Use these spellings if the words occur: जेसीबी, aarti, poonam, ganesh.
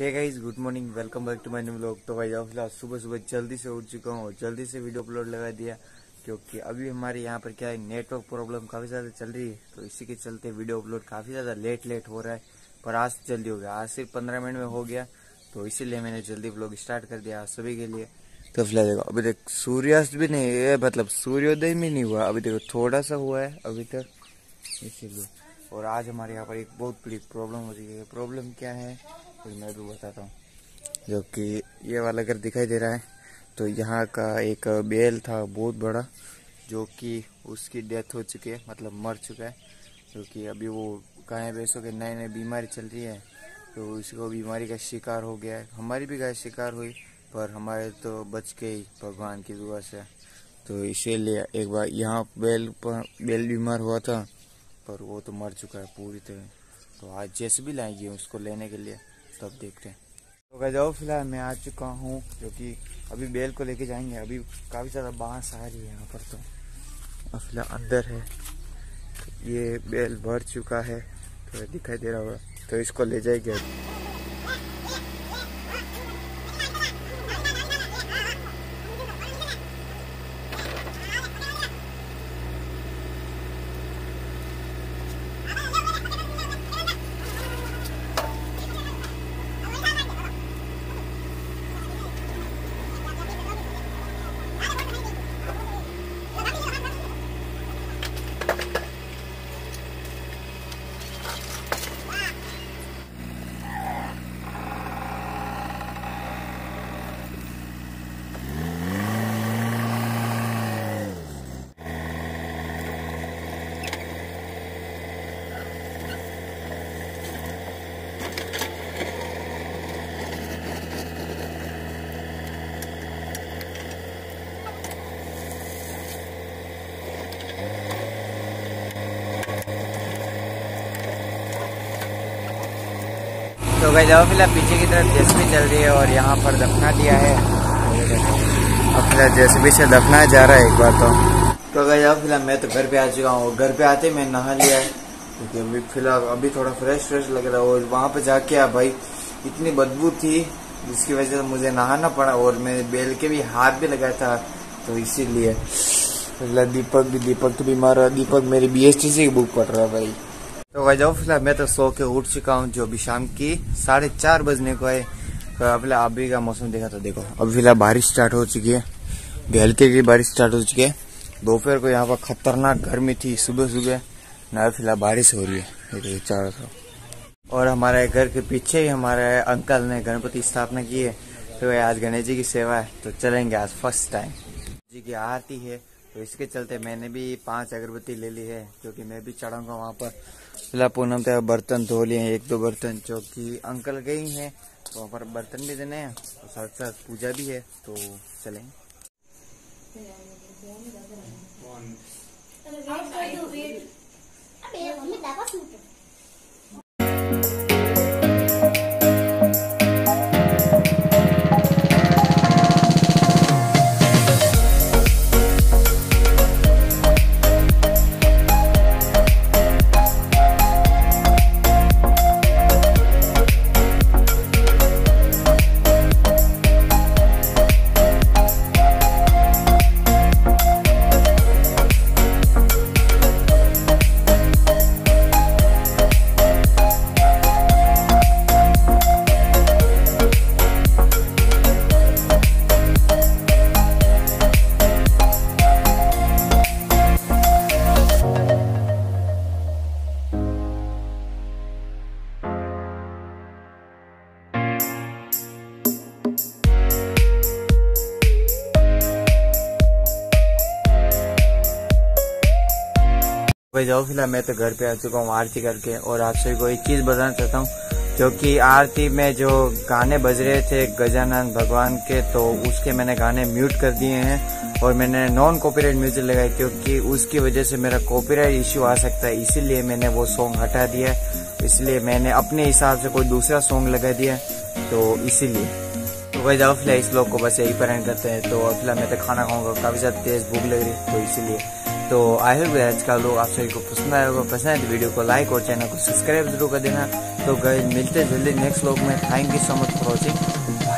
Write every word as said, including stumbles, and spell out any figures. Hey guys, good morning, welcome back to my new vlog. तो भाई फिलहाल सुबह सुबह जल्दी से उठ चुका हूँ, जल्दी से वीडियो अपलोड लगा दिया क्योंकि अभी हमारे यहाँ पर क्या है, नेटवर्क प्रॉब्लम काफ़ी ज़्यादा चल रही है। तो इसी के चलते वीडियो अपलोड काफ़ी ज़्यादा लेट लेट हो रहा है, पर आज जल्दी हो गया, आज सिर्फ पंद्रह मिनट में हो गया। तो इसीलिए मैंने जल्दी व्लॉग स्टार्ट कर दिया सभी के लिए। तो फिलहाल देखो, अभी तक सूर्यास्त भी नहीं, मतलब सूर्योदय भी नहीं हुआ, अभी देखो थोड़ा सा हुआ है अभी तक, इसीलिए। और आज हमारे यहाँ पर एक बहुत बड़ी प्रॉब्लम हो रही है। प्रॉब्लम क्या है तो मैं भी बताता हूँ, जो कि ये वाला घर दिखाई दे रहा है। तो यहाँ का एक बैल था बहुत बड़ा, जो कि उसकी डेथ हो चुकी है, मतलब मर चुका है, क्योंकि अभी वो गाय भैंसों के नए नए बीमारी चल रही है। तो उसको बीमारी का शिकार हो गया है, हमारी भी गाय शिकार हुई, पर हमारे तो बच के ही भगवान की दुआ से। तो इसीलिए एक बार यहाँ बैल पर बैल बीमार हुआ था, पर वो तो मर चुका है पूरी तरह। तो आज जैसे भी लाएंगे उसको लेने के लिए, तब देखते हैं। तो क्या जाओ, फिलहाल मैं आ चुका हूँ, क्योंकि अभी बैल को लेके जाएंगे। अभी काफ़ी ज़्यादा बांस आ रही है यहाँ पर, तो और फिलहाल अंदर है। तो ये बैल भर चुका है, तो दिखाई दे रहा होगा, तो इसको ले जाएंगे। तो भाई जाओ, फिलहाल पीछे की तरफ जेसीबी चल रही है और यहाँ पर दफना दिया है, और फिलहाल जेसीबी से दफना जा रहा है एक बार। तो तो भाई जाओ, फिलहाल मैं तो घर पे आ चुका हूँ। घर पे आते मैं नहा लिया है, क्योंकि अभी फिलहाल अभी थोड़ा फ्रेश फ्रेश लग रहा है। और वहाँ पे जाके आ भाई इतनी बदबू थी, जिसकी वजह से मुझे नहाना पड़ा, और मैं बैल के भी हाथ भी लगाया था, तो इसीलिए। फिलहाल दीपक भी दीपक तो बीमार हुआ, दीपक मेरी बी एस टी सी की बुक पढ़ रहा है भाई। तो भाई जाओ, फिलहाल मैं तो सो के उठ चुका हूँ, जो अभी शाम की साढ़े चार बजने को है। फिलहाल अभी का मौसम देखा तो देखो, अभी फिलहाल बारिश स्टार्ट हो चुकी है, अभी हल्की की बारिश स्टार्ट हो चुकी है। दोपहर को यहाँ पर खतरनाक गर्मी थी सुबह सुबह, ना फिलहाल बारिश हो रही है चारों तरफ। और हमारे घर के पीछे ही हमारे अंकल ने गणपति स्थापना की है, तो आज गणेश जी की सेवा है, तो चलेंगे आज फर्स्ट टाइम जी की आरती है। तो इसके चलते मैंने भी पांच अगरबत्ती ले ली है, क्योंकि मैं भी चढ़ाऊंगा वहाँ पर। फिलहाल पूनम तक बर्तन धो लिए हैं, एक दो बर्तन जो कि अंकल गए ही हैं, तो वहाँ पर बर्तन भी देने हैं, और साथ साथ पूजा भी है, तो चलें। जाओ, फिलहाल मैं तो घर पे आ चुका हूँ आरती करके। और आप सभी को एक चीज बताना चाहता हूँ, जो कि आरती में जो गाने बज रहे थे गजानन भगवान के, तो उसके मैंने गाने म्यूट कर दिए हैं, और मैंने नॉन कॉपीराइट म्यूजिक लगाई, क्योंकि उसकी वजह से मेरा कॉपीराइट इश्यू आ सकता है, इसीलिए मैंने वो सॉन्ग हटा दिया। इसलिए मैंने अपने हिसाब से कोई दूसरा सॉन्ग लगा दिया, तो इसीलिए। तो भाई जाओ, फिलहाल इस लोग को बस यही पर एंड करते हैं। तो फिलहाल मैं तो खाना खाऊंगा, काफी ज्यादा तेज भूख लग रही है, तो इसीलिए। तो आई होप आज का लोग आप सभी को पसंद आया होगा। पसंद है तो वीडियो को लाइक और चैनल को सब्सक्राइब जरूर कर देना। तो गाइस मिलते हैं जल्दी नेक्स्ट व्लॉग में। Thank you so much for watching.